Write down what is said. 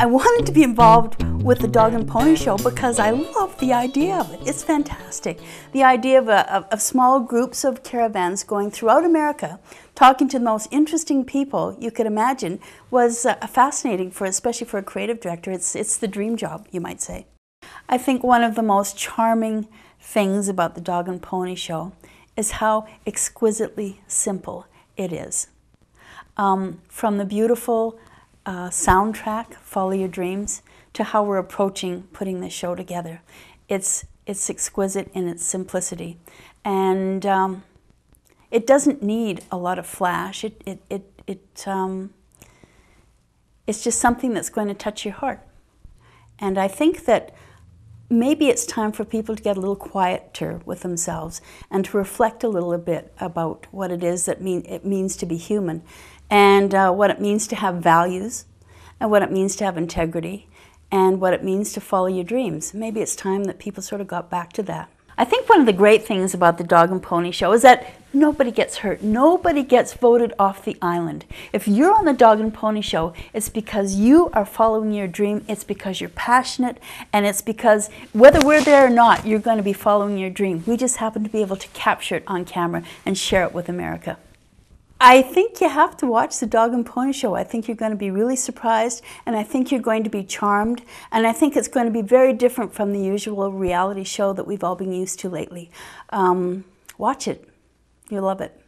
I wanted to be involved with the Dog and Pony Show because I love the idea of it. It's fantastic. The idea of small groups of caravans going throughout America, talking to the most interesting people you could imagine was fascinating, especially for a creative director. It's the dream job, you might say. I think one of the most charming things about the Dog and Pony Show is how exquisitely simple it is. From the beautiful soundtrack, Follow Your Dreams, to how we're approaching putting this show together. It's exquisite in its simplicity. And it doesn't need a lot of flash. It's just something that's going to touch your heart. And I think that maybe it's time for people to get a little quieter with themselves and to reflect a little bit about what it is that it means to be human, and what it means to have values, and what it means to have integrity, and what it means to follow your dreams. Maybe it's time that people sort of got back to that. I think one of the great things about the Dog and Pony Show is that nobody gets hurt. Nobody gets voted off the island. If you're on the Dog and Pony Show, it's because you are following your dream, it's because you're passionate, and it's because whether we're there or not, you're going to be following your dream. We just happen to be able to capture it on camera and share it with America. I think you have to watch the Dog and Pony Show. I think you're going to be really surprised, and I think you're going to be charmed, and I think it's going to be very different from the usual reality show that we've all been used to lately. Watch it. You'll love it.